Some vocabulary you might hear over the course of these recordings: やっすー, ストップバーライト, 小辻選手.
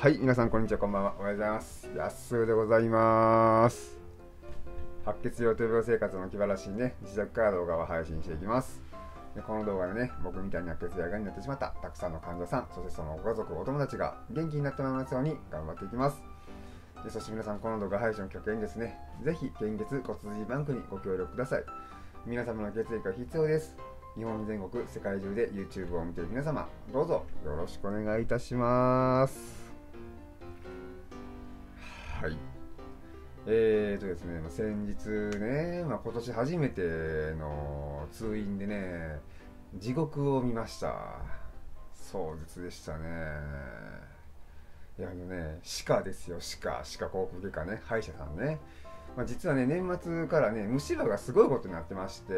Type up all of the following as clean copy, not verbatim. はい、皆さんこんにちは、こんばんは、おはようございます。やっすーでございます。白血病と病生活の気晴らしいね、自宅から動画を配信していきます。でこの動画でね、僕みたいに白血病がんになってしまったたくさんの患者さん、そしてそのご家族、お友達が元気になってもらいますように頑張っていきます。でそして皆さん、この動画配信をきっかけにですね、ぜひ献血骨髄バンクにご協力ください。皆様の血液は必要です。日本全国、世界中で YouTube を見ている皆様、どうぞよろしくお願いいたします。はい、ですね、先日ね、今年初めての通院でね、地獄を見ました。壮絶でしたね。いや、歯科ですよ、歯科口腔外科ね、歯医者さんね。実はね、年末からね、虫歯がすごいことになってまして、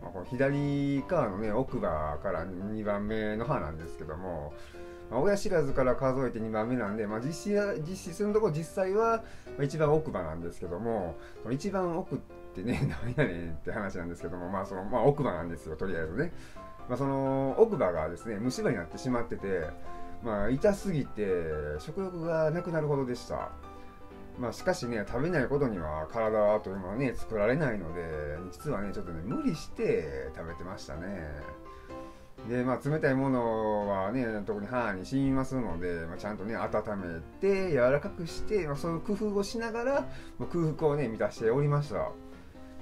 この左側のね、奥歯から2番目の歯なんですけども、親知らずから数えて2番目なんで、実質のところ実際は一番奥歯なんですけども、一番奥ってね、何やねんって話なんですけども、奥歯なんですよ、とりあえずね。その奥歯がですね、虫歯になってしまってて、痛すぎて食欲がなくなるほどでした。しかしね、食べないことには体というものはね、作られないので、実はね、ちょっとね、無理して食べてましたね。で冷たいものはね、特に歯に染みますので、ちゃんとね、温めて柔らかくして、そういう工夫をしながら空腹をね、満たしておりました。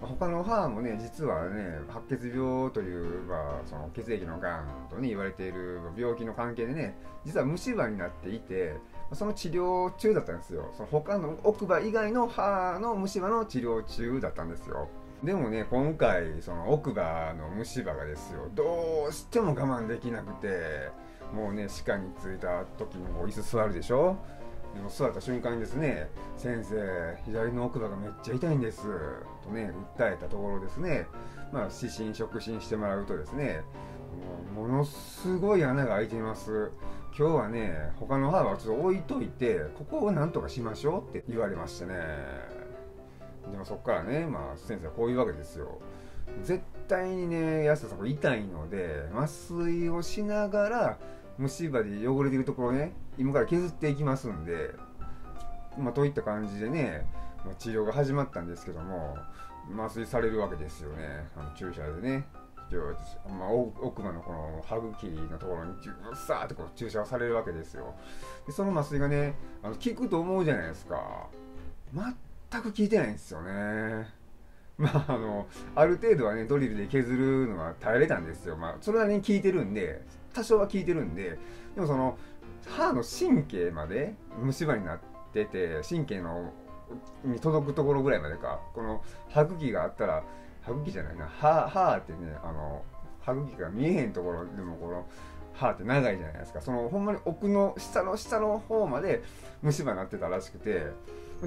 他の歯もね、実はね、白血病という、その血液のがんとね、言われている病気の関係でね、実は虫歯になっていて、その治療中だったんですよ。その他の奥歯以外の歯の虫歯の治療中だったんですよ。でもね、今回その奥歯の虫歯がですよ、どうしても我慢できなくて、もうね、歯科に着いた時にもう椅子座るでしょ。でも座った瞬間にですね、先生、左の奥歯がめっちゃ痛いんですとね、訴えたところですね、視診触診してもらうとですね、ものすごい穴が開いています。今日はね、他の歯はちょっと置いといて、ここをなんとかしましょうって言われましたね。でもそこからね、先生はこういうわけですよ。絶対にね、安田さんこれ痛いので、麻酔をしながら虫歯で汚れているところね、今から削っていきますんで、といった感じでね、治療が始まったんですけども、麻酔されるわけですよね。注射でね、奥歯のこの歯茎のところにさーっとこう注射をされるわけですよ。でその麻酔がね、効くと思うじゃないですか。全く効いてないんですよね。ある程度はね、ドリルで削るのは耐えれたんですよ。それなりに効いてるんで、多少は効いてるんで、でもその、歯の神経まで虫歯になってて、神経のに届くところぐらいまでか、この歯茎があったら、歯茎じゃないな、歯ってね、歯茎が見えへんところでも、この、歯って長いじゃないですか。そのほんまに奥の下の方まで虫歯になってたらしくて、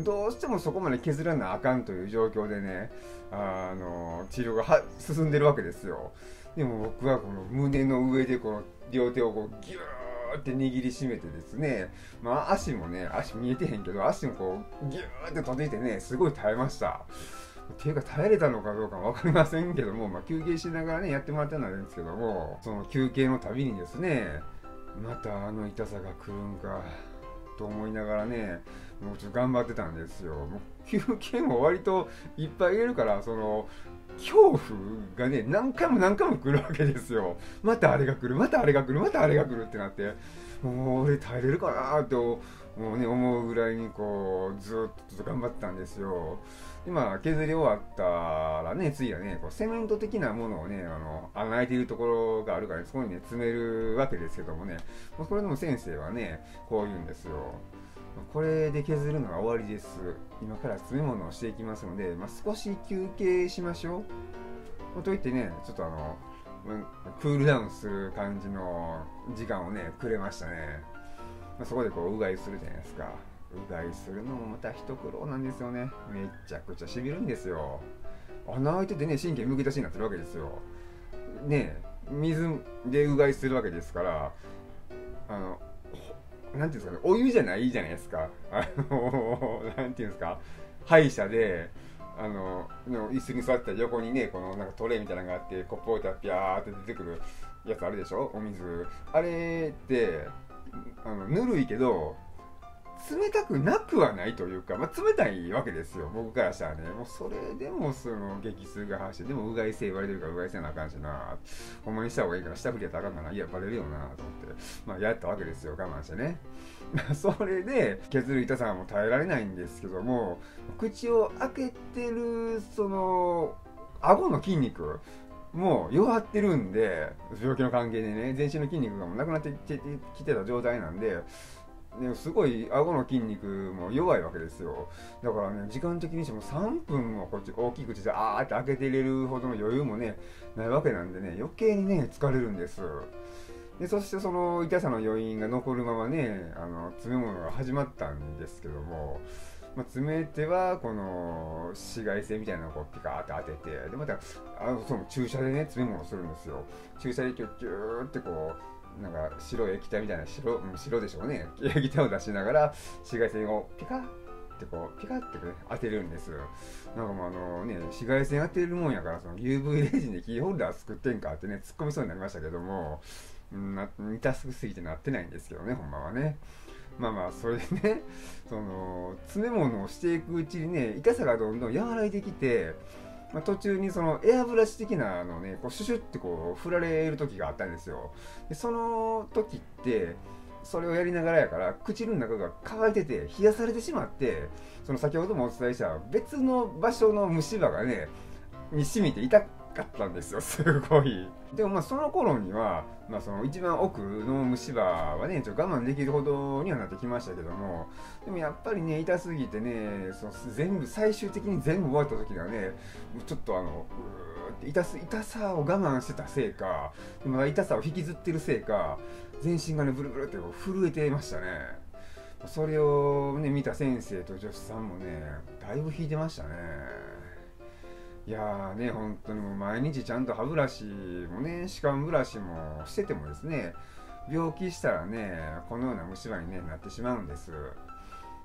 どうしてもそこまで削らなあかんという状況でね、治療が進んでるわけですよ。でも僕はこの胸の上でこの両手をこうギューって握りしめてですね、足もね、足見えてへんけど、足もこうギューって閉じてね、すごい耐えました。っていうか耐えれたのかどうか分かりませんけども、休憩しながらね、やってもらったんですけども、その休憩のたびにですね、またあの痛さが来るんかと思いながらね、もうちょっと頑張ってたんですよ。もう休憩も割といっぱい入れるから、その恐怖がね、何回も来るわけですよ。またあれが来る、またあれが来る、またあれが来るってなって、もう俺耐えれるかなともうね、思うぐらいにこうずっと頑張ってたんですよ。今削り終わったらね、次はね、こうセメント的なものをね、穴開いているところがあるから、そこにね、詰めるわけですけどもね、これでも先生はね、こう言うんですよ。これで削るのは終わりです。今から詰め物をしていきますので、少し休憩しましょう。と言ってね、ちょっとクールダウンする感じの時間をね、くれましたね。そこでこう、うがいするじゃないですか。うがいするのもまた一苦労なんですよね。めちゃくちゃしびるんですよ。穴開いててね、神経むき出しになってるわけですよ。ねえ、水でうがいするわけですから、なんていうんですかね、お湯じゃないじゃないですか。なんていうんですか、歯医者で、椅子に座ったら横にね、このなんかトレーみたいなのがあって、コップ置いたらピャーって出てくるやつあるでしょ、お水。あれって、ぬるいけど、冷たくなくはないというか、まあ、冷たいわけですよ、僕からしたらね。もうそれでもその激痛が走って、でもうがいせ言われてるからうがいせなあかんしな、ほんまにした方がいいから下振りやったらあかんかな、いや、バレるよなと思って、まあ、やったわけですよ、我慢してね。それで、削る痛さはもう耐えられないんですけども、口を開けてる、その、顎の筋肉、もう弱ってるんで、病気の関係でね、全身の筋肉がもうなくなってきてた状態なんで、ね、すごい顎の筋肉も弱いわけですよ。だからね、時間的にしても3分もこっち大きく口であーって開けて入れるほどの余裕もね、ないわけなんでね、余計にね、疲れるんです。で、そしてその痛さの余韻が残るままね、詰め物が始まったんですけども、まあ、詰め手はこの紫外線みたいなのをこうピカーって当てて、でまたその注射でね、詰め物をするんですよ。注射でキュッキューってこう、なんか白い液体みたいな、白でしょうね、液体を出しながら紫外線をピカッってこう、ピカッって、ね、当てるんですよ。なんかもう紫外線当てるもんやから、その UV レジンでキーホルダー作ってんかってね、突っ込みそうになりましたけども、痛すぎてなってないんですけどね、ほんまはね。まあまあ、それでね、その詰め物をしていくうちにね、痛さがどんどん和らいできて、まあ、途中にそのエアブラシ的なのをね、こうシュシュってこう振られる時があったんですよ。で、その時って、それをやりながらやから、口の中が乾いてて、冷やされてしまって、その先ほどもお伝えした別の場所の虫歯がね、に染みて痛くかったんですよ、すごい。でもまあその頃には、まあ、その一番奥の虫歯はね、ちょっと我慢できるほどにはなってきましたけども、でもやっぱりね、痛すぎてね、その全部最終的に全部終わった時にはね、ちょっと痛さを我慢してたせいか、まだ痛さを引きずってるせいか、全身がね、ブルブルって震えてましたね。それをね、見た先生と助手さんもね、だいぶ引いてましたね。いやーね、本当にもう毎日ちゃんと歯ブラシもね、歯間ブラシもしててもですね、病気したらね、このような虫歯に、ね、なってしまうんです。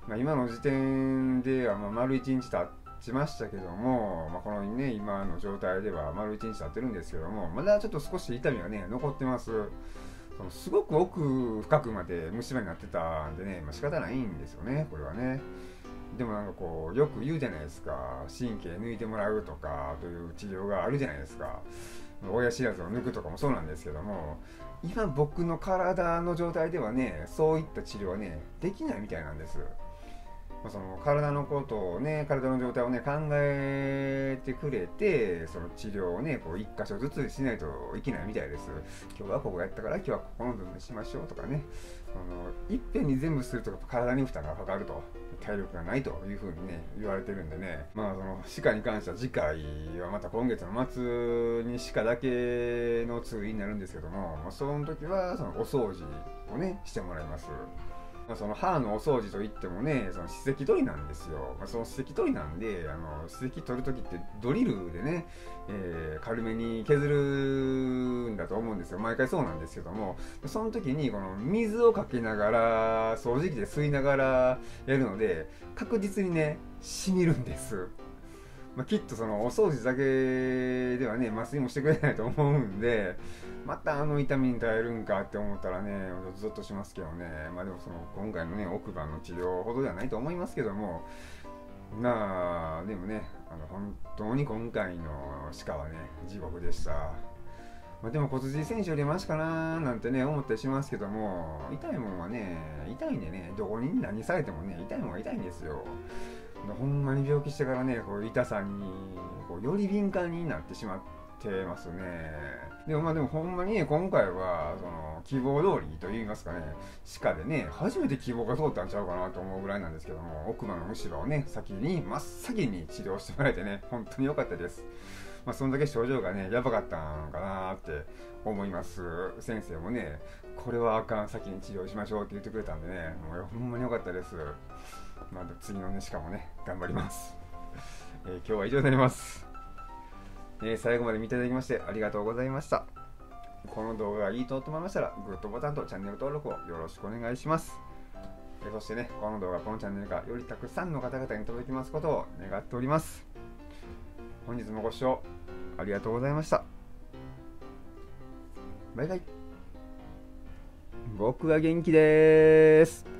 まあ、今の時点では、まあ、丸1日経ちましたけども、まあ、このね、今の状態では丸1日経ってるんですけども、まだちょっと少し痛みがね、残ってます。そのすごく奥深くまで虫歯になってたんでね、まあ、仕方ないんですよね、これはね。でもなんかこうよく言うじゃないですか、神経抜いてもらうとかという治療があるじゃないですか。親知らずを抜くとかもそうなんですけども、今僕の体の状態ではね、そういった治療はね、できないみたいなんです。その体のことをね、体の状態をね、考えてくれて、その治療をね、こう一箇所ずつしないといけないみたいです。今日はここやったから、今日はここの部分しましょうとかね。いっぺんに全部すると体に負担がかかると、体力がないというふうにね、言われてるんでね。まあ、その歯科に関しては次回はまた今月の末に歯科だけの通院になるんですけども、その時はそのお掃除をね、してもらいます。その歯のお掃除といってもね、その歯石取りなんですよ。その歯石取りなんで、歯石取るときってドリルでね、軽めに削るんだと思うんですよ。毎回そうなんですけども、その時にこの水をかけながら、掃除機で吸いながらやるので、確実にね、染みるんです。まあ、きっとそのお掃除だけではね、麻酔もしてくれないと思うんで、また痛みに耐えるんかって思ったらね、ゾッとしますけどね。まあでもその今回のね、奥歯の治療ほどではないと思いますけども、まあでもね、本当に今回の歯科はね、地獄でした。まあ、でも小辻選手よりマシかなーなんてね、思ったりしますけども、痛いもんはね、痛いんでね、どこに何されてもね、痛いもんは痛いんですよ。ほんまに病気してからね、こう痛さにこうより敏感になってしまってますね。でもまあでもほんまにね、今回はその希望通りといいますかね、歯科でね、初めて希望が通ったんちゃうかなと思うぐらいなんですけども、奥歯の虫歯をね、真っ先に治療してもらえてね、本当に良かったです。まあそんだけ症状がね、やばかったのかなって思います。先生もね、これはあかん、先に治療しましょうって言ってくれたんでね、もうほんまに良かったです。まあ、次のね、しかもね、頑張ります。今日は以上になります。最後まで見ていただきましてありがとうございました。この動画がいいと思いましたら、グッドボタンとチャンネル登録をよろしくお願いします。そしてね、この動画、このチャンネルがよりたくさんの方々に届きますことを願っております。本日もご視聴ありがとうございました。バイバイ。僕は元気です。